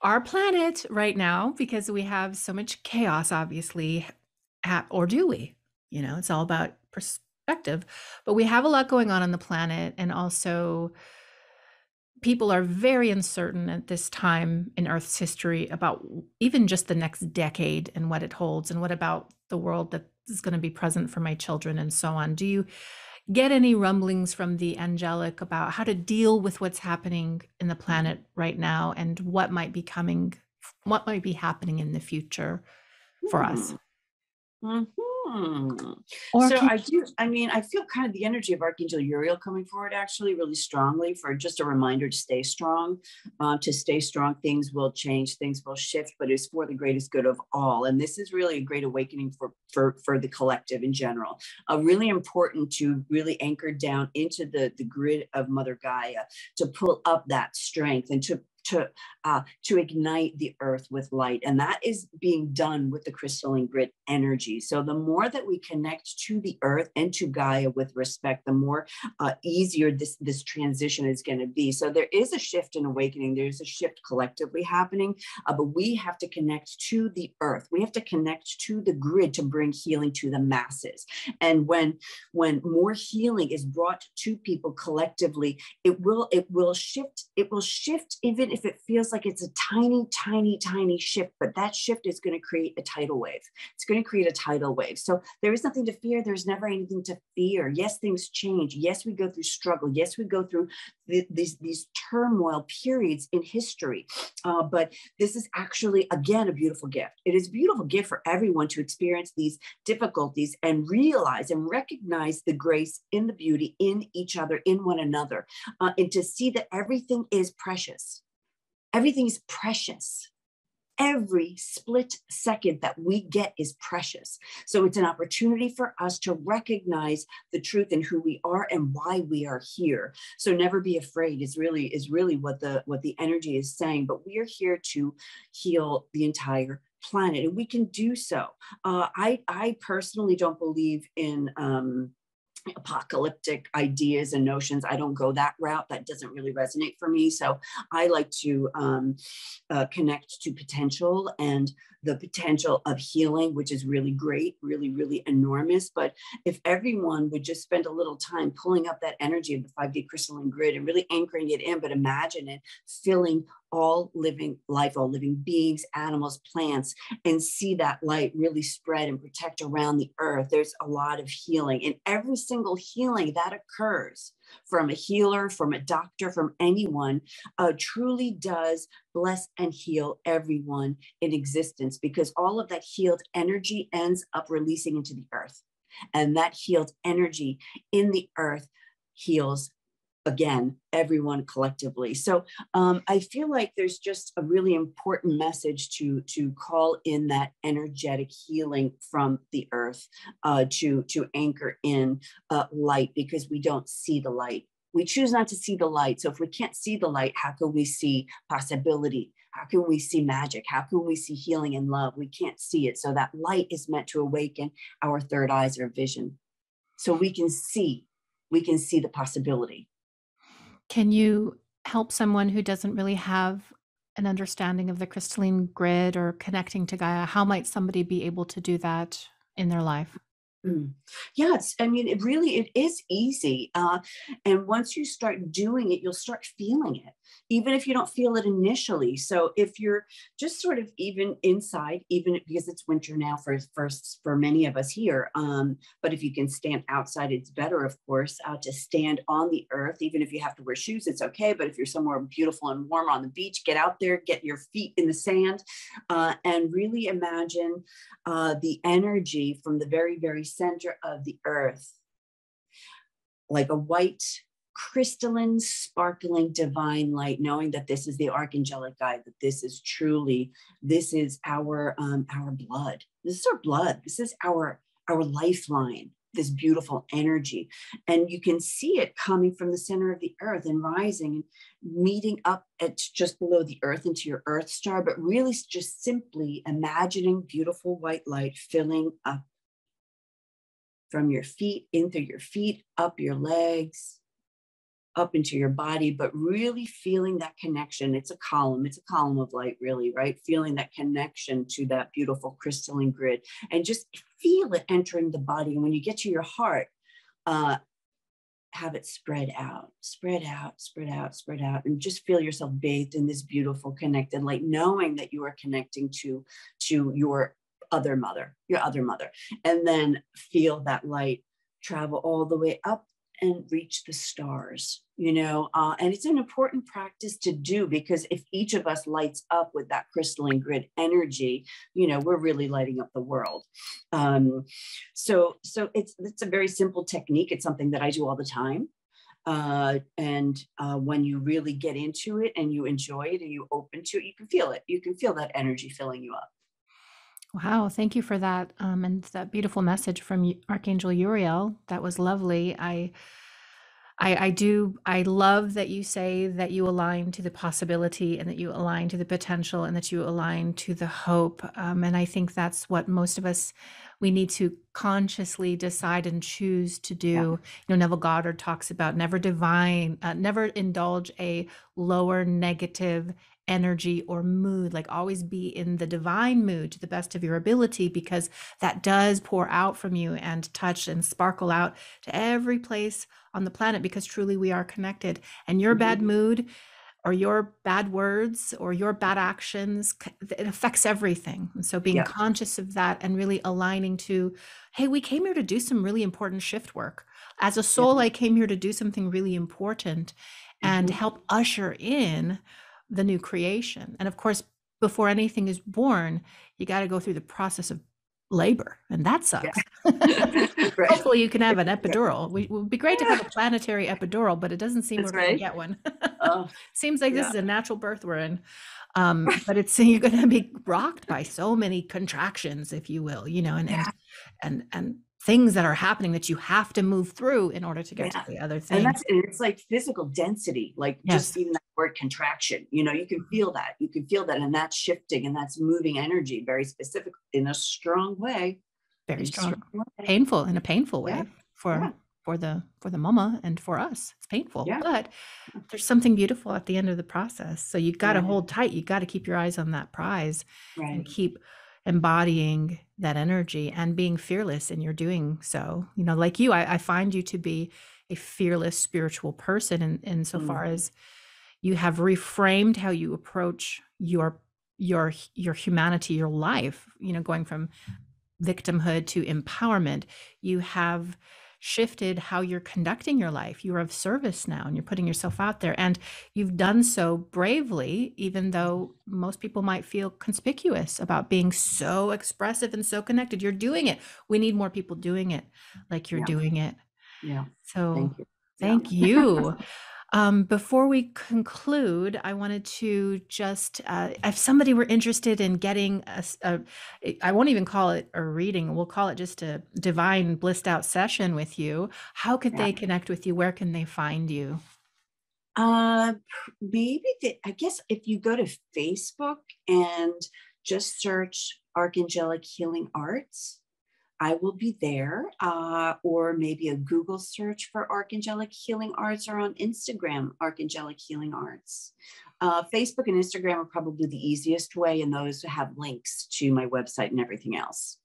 our planet right now, because we have so much chaos, obviously, or do we? You know, it's all about perspective, but we have a lot going on the planet. And also people are very uncertain at this time in Earth's history about even just the next decade and what it holds and what about the world that is going to be present for my children and so on. Do you get any rumblings from the angelic about how to deal with what's happening in the planet right now and what might be coming, what might be happening in the future for us? Or so I do, I mean, I feel kind of the energy of Archangel Uriel coming forward actually really strongly for just a reminder to stay strong, things will change, things will shift, but it's for the greatest good of all. And this is really a great awakening for the collective in general, really important to really anchor down into the grid of Mother Gaia, to pull up that strength and to ignite the earth with light. And that is being done with the crystalline grid energy. So the more that we connect to the earth and to Gaia with respect, the more easier this transition is going to be. So there is a shift in awakening. There's a shift collectively happening, but we have to connect to the earth. We have to connect to the grid to bring healing to the masses. And when more healing is brought to people collectively, it will shift even if it feels like it's a tiny, tiny, tiny shift, but that shift is going to create a tidal wave. It's going to create a tidal wave. So there is nothing to fear. There's never anything to fear. Yes, things change. Yes, we go through struggle. Yes, we go through these turmoil periods in history. But this is actually, again, a beautiful gift. It is a beautiful gift for everyone to experience these difficulties and realize and recognize the grace and the beauty in each other, in one another, and to see that everything is precious. Everything is precious. Every split second that we get is precious. So it's an opportunity for us to recognize the truth in who we are and why we are here. So never be afraid is really what the energy is saying. But we are here to heal the entire planet, and we can do so. I personally don't believe in apocalyptic ideas and notions. I don't go that route. That doesn't really resonate for me. So I like to connect to potential and the potential of healing, which is really great, really, really enormous. But if everyone would just spend a little time pulling up that energy of the 5D crystalline grid and really anchoring it in, but imagine it filling all living life, all living beings, animals, plants, and see that light really spread and protect around the earth. There's a lot of healing, and every single healing that occurs from a healer, from a doctor, from anyone, truly does bless and heal everyone in existence, because all of that healed energy ends up releasing into the earth, and that healed energy in the earth heals again, everyone collectively. So I feel like there's just a really important message to call in that energetic healing from the earth, to anchor in light, because we don't see the light. We choose not to see the light. So if we can't see the light, how can we see possibility? How can we see magic? How can we see healing and love? We can't see it. So that light is meant to awaken our third eyes or vision. So we can see the possibility. Can you help someone who doesn't really have an understanding of the crystalline grid or connecting to Gaia? How might somebody be able to do that in their life? Yes, I mean, it is easy. And once you start doing it, you'll start feeling it, even if you don't feel it initially. So if you're just sort of even inside, even because it's winter now for many of us here, but if you can stand outside, it's better, of course, to stand on the earth. Even if you have to wear shoes, it's okay. But if you're somewhere beautiful and warm on the beach, get out there, get your feet in the sand, and really imagine the energy from the very, very center of the earth, like a white crystalline, sparkling, divine light, knowing that this is the archangelic guide, that this is truly, this is our blood. This is our blood. This is our lifeline, this beautiful energy. And you can see it coming from the center of the earth and rising and meeting up at just below the earth into your earth star, but really just simply imagining beautiful white light filling up from your feet, in through your feet, up your legs, up into your body, but really feeling that connection. It's a column of light, really, right? Feeling that connection to that beautiful crystalline grid and just feel it entering the body. And when you get to your heart, have it spread out, spread out, spread out, spread out, and just feel yourself bathed in this beautiful connected light, knowing that you are connecting to your other mother, and then feel that light travel all the way up and reach the stars, you know, and it's an important practice to do, because if each of us lights up with that crystalline grid energy, you know, we're really lighting up the world. So it's a very simple technique. It's something that I do all the time. When you really get into it and you enjoy it and you open to it, you can feel it. You can feel that energy filling you up. Wow. Thank you for that. And that beautiful message from Archangel Uriel. That was lovely. I love that you say that you align to the possibility and that you align to the potential and that you align to the hope. And I think that's what most of us, we need to consciously decide and choose to do. Yeah. You know, Neville Goddard talks about never indulge a lower negative energy or mood, like always be in the divine mood to the best of your ability, because that does pour out from you and touch and sparkle out to every place on the planet, because truly we are connected. And your bad mood or your bad words or your bad actions, it affects everything. And so being conscious of that and really aligning to, hey, we came here to do some really important shift work. As a soul, I came here to do something really important and help usher in the new creation. And of course, before anything is born, you got to go through the process of labor, and that sucks. Yeah. Right. Hopefully you can have an epidural. It would be great to have a planetary epidural, but it doesn't seem we're going to get one. Seems like this is a natural birth we're in. But it's, you're going to be rocked by so many contractions, if you will, you know, and things that are happening that you have to move through in order to get to the other thing. And that's, it's like physical density, like just even that word contraction, you know, you can feel that, and that's shifting and that's moving energy very specific in a strong way, very strong, painful, in a painful way for the mama and for us. It's painful, but there's something beautiful at the end of the process. So you got to hold tight. You got to keep your eyes on that prize and keep embodying that energy and being fearless in your doing so. You know, like you, I find you to be a fearless spiritual person in so far as you have reframed how you approach your humanity, your life, you know, going from victimhood to empowerment. You have shifted how you're conducting your life. You're of service now, and you're putting yourself out there, and you've done so bravely, even though most people might feel conspicuous about being so expressive and so connected. You're doing it. We need more people doing it like you're doing it. Yeah. So thank you. Thank you. Before we conclude, I wanted to just, if somebody were interested in getting I won't even call it a reading, we'll call it just a divine blissed out session with you, how could they connect with you? Where can they find you? I guess if you go to Facebook and just search Archangelic Healing Arts, I will be there, or maybe a Google search for Archangelic Healing Arts, or on Instagram, Archangelic Healing Arts. Facebook and Instagram are probably the easiest way, and those have links to my website and everything else.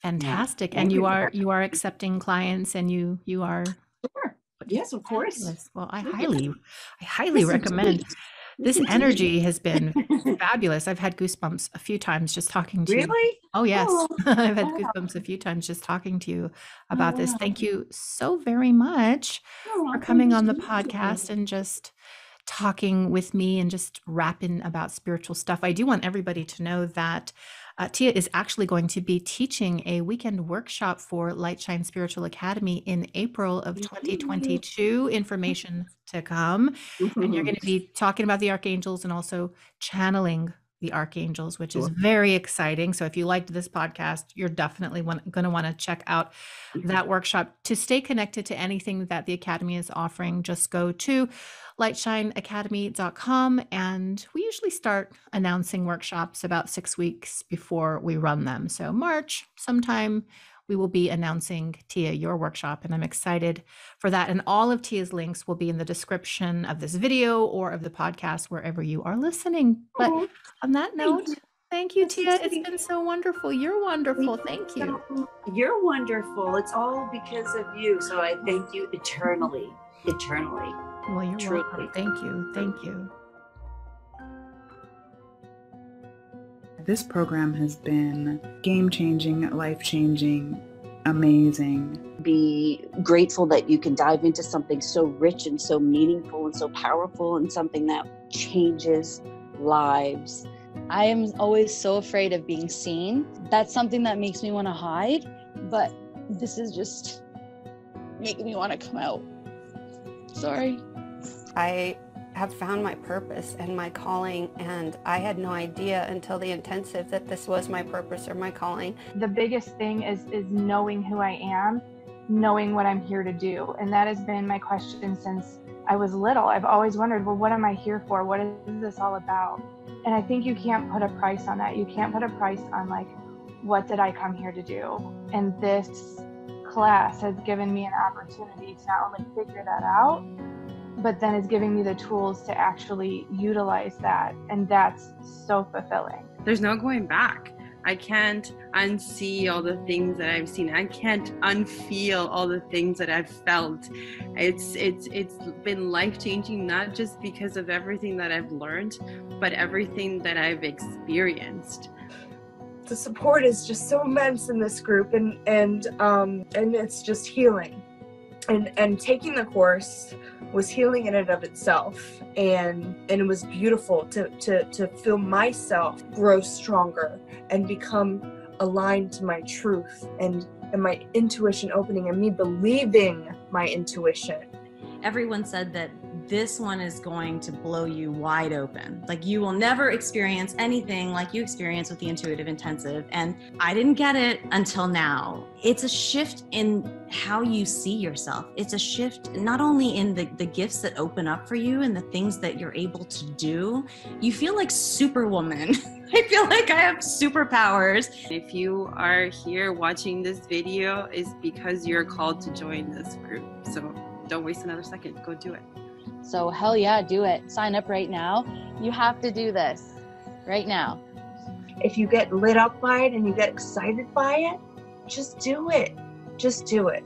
Fantastic. Yeah. And you are accepting clients, and you are. Sure. Yes, of course. Fabulous. Well, I highly recommend. This energy has been fabulous. I've had goosebumps a few times just talking to you. Really? Oh, yes. Oh, I've had goosebumps a few times just talking to you about this. Thank you so very much for coming on the podcast and just talking with me and just rapping about spiritual stuff. I do want everybody to know that Tia is actually going to be teaching a weekend workshop for Lightshine Spiritual Academy in April of 2022. Information to come. And you're going to be talking about the archangels and also channeling the archangels, which is very exciting. So if you liked this podcast, you're definitely going to want to check out that workshop. To stay connected to anything that the Academy is offering, just go to lightshineacademy.com. And we usually start announcing workshops about 6 weeks before we run them. So March sometime, we will be announcing, Tia, your workshop, and I'm excited for that. And all of Tia's links will be in the description of this video or of the podcast, wherever you are listening. But on that note, thank you, Tia. It's been so wonderful. You're wonderful. Thank you. You're wonderful. It's all because of you. So I thank you eternally, eternally. Well, you're truly welcome. Thank you. Thank you. This program has been game-changing, life-changing, amazing. Be grateful that you can dive into something so rich and so meaningful and so powerful and something that changes lives. I am always so afraid of being seen. That's something that makes me want to hide, but this is just making me want to come out. Sorry. I have found my purpose and my calling, and I had no idea until the intensive that this was my purpose or my calling. The biggest thing is knowing who I am, knowing what I'm here to do. And that has been my question since I was little. I've always wondered, well, what am I here for? What is this all about? And I think you can't put a price on that. You can't put a price on, like, what did I come here to do? And this class has given me an opportunity to not only figure that out, but then it's giving me the tools to actually utilize that. And that's so fulfilling. There's no going back. I can't unsee all the things that I've seen. I can't unfeel all the things that I've felt. It's been life-changing, not just because of everything that I've learned, but everything that I've experienced. The support is just so immense in this group, and it's just healing. And taking the course was healing in and of itself, and it was beautiful to feel myself grow stronger and become aligned to my truth and my intuition opening and me believing my intuition. Everyone said that this one is going to blow you wide open. Like, you will never experience anything like you experience with the Intuitive Intensive. And I didn't get it until now. It's a shift in how you see yourself. It's a shift not only in the gifts that open up for you and the things that you're able to do. You feel like Superwoman. I feel like I have superpowers. If you are here watching this video, it's because you're called to join this group. So don't waste another second. Go do it. So hell yeah, do it. Sign up right now. You have to do this right now. If you get lit up by it and you get excited by it, just do it. Just do it.